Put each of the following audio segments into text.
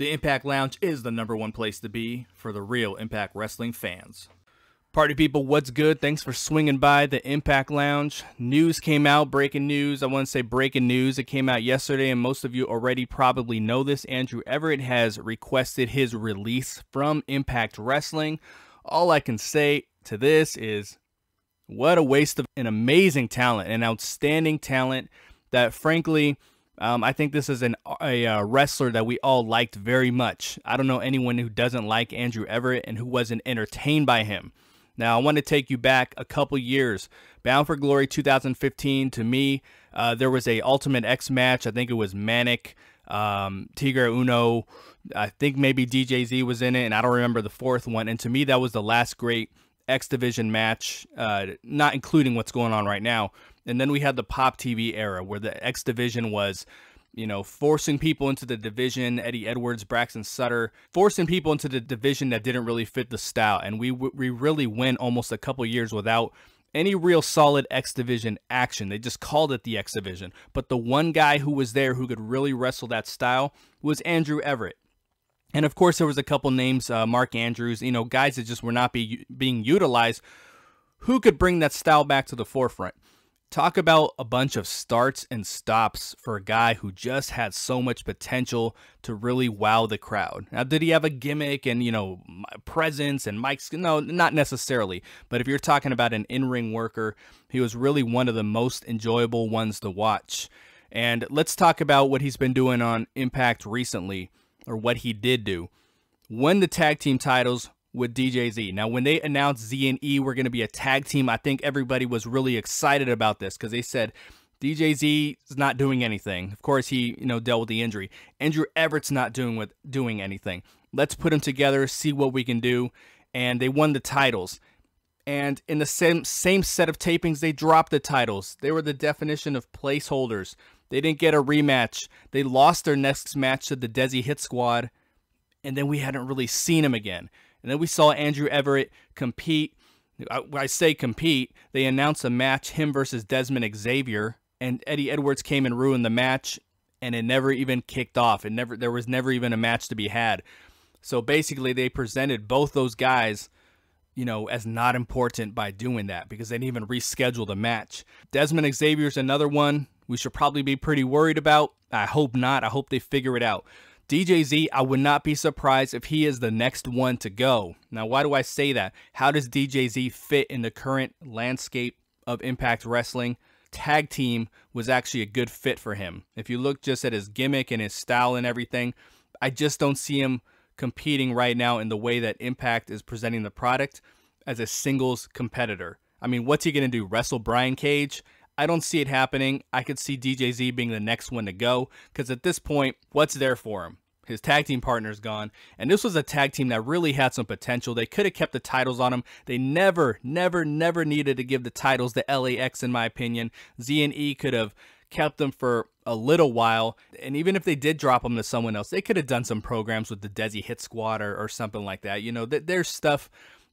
The Impact Lounge is the #1 place to be for the real Impact Wrestling fans. Party people, what's good? Thanks for swinging by the Impact Lounge. News came out, breaking news. I want to say breaking news. It came out yesterday, and most of you already probably know this. Andrew Everett has requested his release from Impact Wrestling. All I can say to this is what a waste of an amazing talent, an outstanding talent that, frankly, I think this is a wrestler that we all liked very much. I don't know anyone who doesn't like Andrew Everett and who wasn't entertained by him. Now, I want to take you back a couple years. Bound for Glory 2015, to me, there was a Ultimate X match. I think it was Manic, Tigre Uno. I think maybe DJZ was in it, and I don't remember the fourth one. And to me, that was the last great X Division match, not including what's going on right now. And then we had the Pop TV era where the X Division was, you know, forcing people into the division, Eddie Edwards, Braxton Sutter, forcing people into the division that didn't really fit the style. And we really went almost a couple years without any real solid X Division action. They just called it the X Division. But the one guy who was there who could really wrestle that style was Andrew Everett. And of course, there was a couple names, Mark Andrews, you know, guys that just were not being utilized, who could bring that style back to the forefront. Talk about a bunch of starts and stops for a guy who just had so much potential to really wow the crowd. Now, did he have a gimmick and, you know, presence and mics? No, not necessarily. But if you're talking about an in-ring worker, he was really one of the most enjoyable ones to watch. And let's talk about what he's been doing on Impact recently, or what he did do. Won the tag team titles with DJZ. Now, when they announced Z and E were going to be a tag team, I think everybody was really excited about this because they said DJZ is not doing anything. Of course, he, you know, dealt with the injury. Andrew Everett's not doing anything. Let's put them together, see what we can do. And they won the titles. And in the same set of tapings, they dropped the titles. They were the definition of placeholders. They didn't get a rematch. They lost their next match to the Desi Hit Squad. And then we hadn't really seen him again. And then we saw Andrew Everett compete. I say compete. They announced a match, him versus Desmond Xavier. And Eddie Edwards came and ruined the match. And it never even kicked off. There was never even a match to be had. So basically, they presented both those guys, you know, as not important by doing that, because they didn't even reschedule the match. Desmond Xavier's another one we should probably be pretty worried about. I hope not. I hope they figure it out. DJZ, I would not be surprised if he is the next one to go. Now, why do I say that? How does DJZ fit in the current landscape of Impact Wrestling? Tag team was actually a good fit for him. If you look just at his gimmick and his style and everything, I just don't see him competing right now in the way that Impact is presenting the product as a singles competitor. I mean, what's he going to do? Wrestle Brian Cage? I don't see it happening. I could see DJZ being the next one to go, because at this point, what's there for him? His tag team partner's gone, and this was a tag team that really had some potential. They could have kept the titles on them. They never needed to give the titles to LAX, in my opinion. Z and E could have kept them for a little while, and even if they did drop them to someone else, they could have done some programs with the Desi Hit Squad or something like that. You know, there's stuff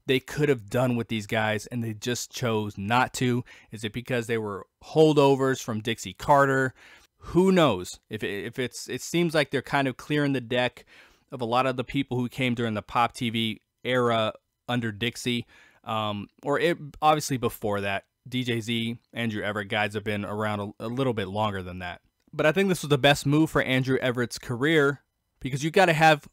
they could have done with these guys, and they just chose not to. Is it because they were holdovers from Dixie Carter? Who knows? It seems like they're kind of clearing the deck of a lot of the people who came during the Pop TV era under Dixie, obviously before that. DJZ, Andrew Everett, guys have been around a little bit longer than that. But I think this was the best move for Andrew Everett's career, because you got to have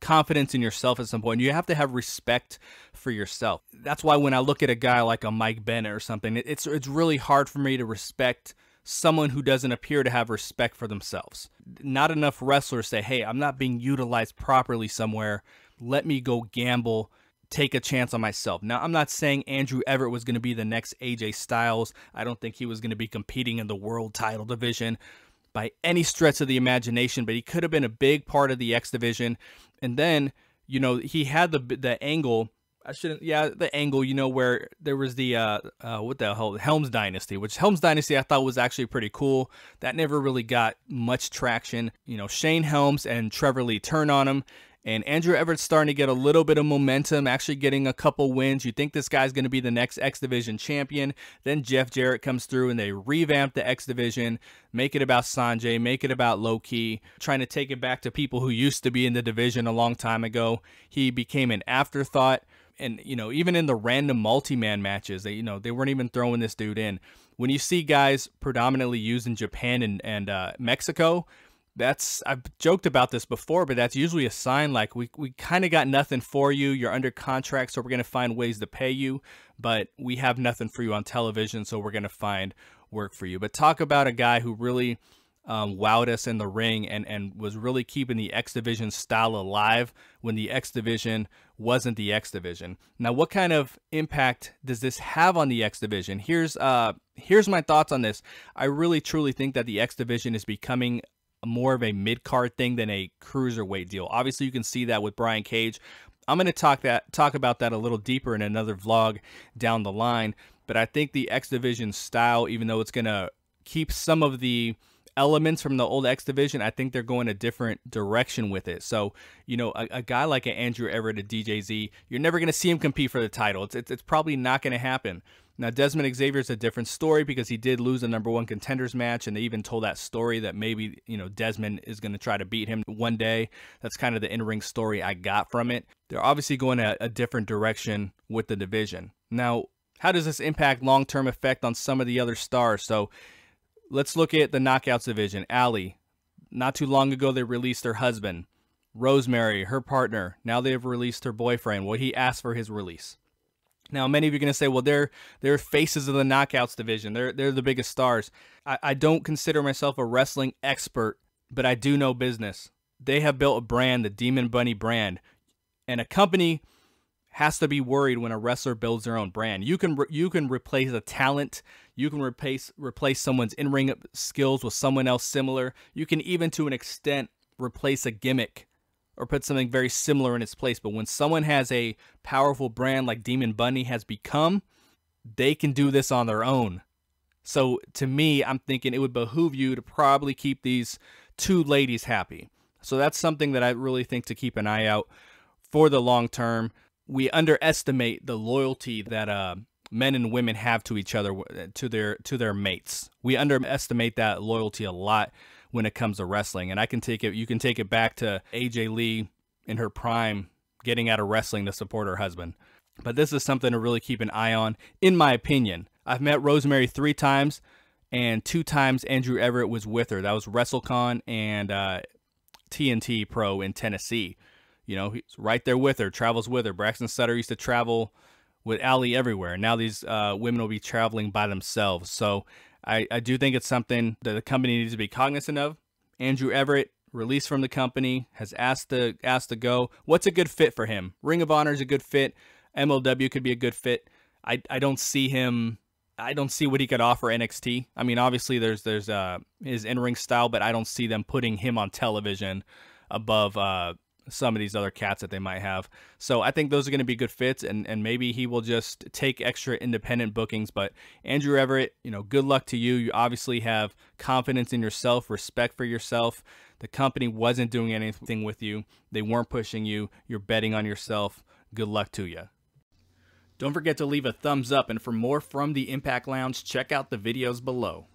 confidence in yourself at some point. You have to have respect for yourself. That's why when I look at a guy like a Mike Bennett or something, it's really hard for me to respect someone who doesn't appear to have respect for themselves. Not enough wrestlers say, hey, I'm not being utilized properly somewhere. Let me go gamble, take a chance on myself. Now, I'm not saying Andrew Everett was going to be the next AJ Styles. I don't think he was going to be competing in the world title division by any stretch of the imagination, but he could have been a big part of the X Division. And then, you know, he had the angle. The angle, you know, where there was the, what the hell, Helms Dynasty, which Helms Dynasty I thought was actually pretty cool. That never really got much traction. You know, Shane Helms and Trevor Lee turn on him, And Andrew Everett's starting to get a little bit of momentum, actually getting a couple wins. You think this guy's going to be the next X Division champion. Then Jeff Jarrett comes through and they revamp the X Division, make it about Sanjay, make it about Loki, trying to take it back to people who used to be in the division a long time ago. He became an afterthought. And, you know, even in the random multi-man matches, they weren't even throwing this dude in. When you see guys predominantly used in Japan and Mexico, I've joked about this before, but that's usually a sign like we kind of got nothing for you. You're under contract, so we're going to find ways to pay you, but we have nothing for you on television, so we're going to find work for you. But talk about a guy who really wowed us in the ring and was really keeping the X Division style alive when the X Division wasn't the X Division. Now, what kind of impact does this have on the X Division? Here's my thoughts on this. I really truly think that the X Division is becoming more of a mid-card thing than a cruiserweight deal. Obviously, you can see that with Brian Cage. I'm going to talk about that a little deeper in another vlog down the line, but I think the X Division style, even though it's going to keep some of the elements from the old X Division, I think they're going a different direction with it. So, you know, a guy like an Andrew Everett, a DJZ, you're never going to see him compete for the title. It's probably not going to happen. Now, Desmond Xavier is a different story because he did lose a #1 contenders match, and they even told that story that maybe, you know, Desmond is going to try to beat him one day. That's kind of the in-ring story I got from it. They're obviously going a different direction with the division. Now, how does this impact long-term effect on some of the other stars? So let's look at the Knockouts division. Allie, not too long ago, they released her husband. Rosemary, her partner, now they have released her boyfriend. Well, he asked for his release. Now, many of you are going to say, well, they're faces of the Knockouts division. They're the biggest stars. I don't consider myself a wrestling expert, but I do know business. They have built a brand, the Demon Bunny brand. And a company has to be worried when a wrestler builds their own brand. You can replace a talent. You can replace someone's in-ring skills with someone else similar. You can even, to an extent, replace a gimmick or put something very similar in its place. But when someone has a powerful brand like Demon Bunny has become, they can do this on their own. So to me, I'm thinking it would behoove you to probably keep these two ladies happy. So that's something that I really think to keep an eye out for the long term. We underestimate the loyalty that men and women have to each other, to their mates. We underestimate that loyalty a lot when it comes to wrestling. And you can take it back to AJ Lee in her prime, getting out of wrestling to support her husband. But this is something to really keep an eye on, in my opinion. I've met Rosemary 3 times, and 2 times Andrew Everett was with her. That was WrestleCon and TNT Pro in Tennessee. You know, he's right there with her, travels with her. Braxton Sutter used to travel with Allie everywhere. Now these women will be traveling by themselves. So I do think it's something that the company needs to be cognizant of. Andrew Everett, released from the company, has asked to go. What's a good fit for him? Ring of Honor is a good fit. MLW could be a good fit. I don't see him. I don't see what he could offer NXT. I mean, obviously there's his in-ring style, but I don't see them putting him on television above some of these other cats that they might have. So I think those are going to be good fits, and maybe he will just take extra independent bookings. But Andrew Everett, you know, good luck to you. You obviously have confidence in yourself, respect for yourself. The company wasn't doing anything with you. They weren't pushing you. You're betting on yourself. Good luck to you. Don't forget to leave a thumbs up, and for more from the Impact Lounge, check out the videos below.